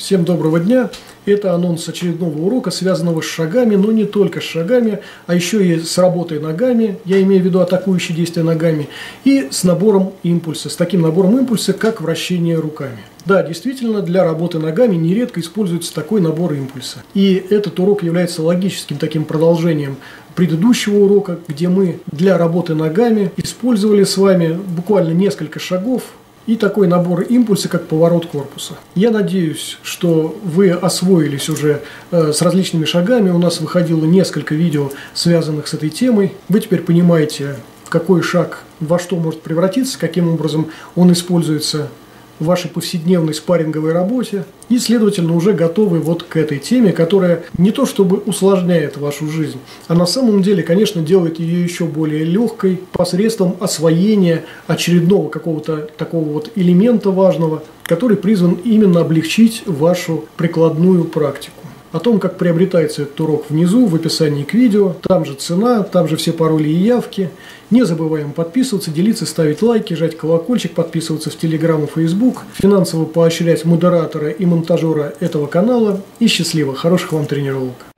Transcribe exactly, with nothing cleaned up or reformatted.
Всем доброго дня! Это анонс очередного урока, связанного с шагами, но не только с шагами, а еще и с работой ногами, я имею в виду атакующие действия ногами, и с набором импульса, с таким набором импульса, как вращение руками. Да, действительно, для работы ногами нередко используется такой набор импульса. И этот урок является логическим таким продолжением предыдущего урока, где мы для работы ногами использовали с вами буквально несколько шагов, и такой набор импульса, как поворот корпуса. Я надеюсь, что вы освоились уже э, с различными шагами. У нас выходило несколько видео, связанных с этой темой. Вы теперь понимаете, какой шаг во что может превратиться, каким образом он используется в вашей повседневной спарринговой работе. И, следовательно, уже готовы вот к этой теме, которая не то чтобы усложняет вашу жизнь, а на самом деле, конечно, делает ее еще более легкой посредством освоения очередного какого-то такого вот элемента важного, который призван именно облегчить вашу прикладную практику. О том, как приобретается этот урок, внизу в описании к видео. Там же цена, там же все пароли и явки. Не забываем подписываться, делиться, ставить лайки, жать колокольчик, подписываться в Telegram и Facebook, финансово поощрять модератора и монтажера этого канала. И счастливо! Хороших вам тренировок!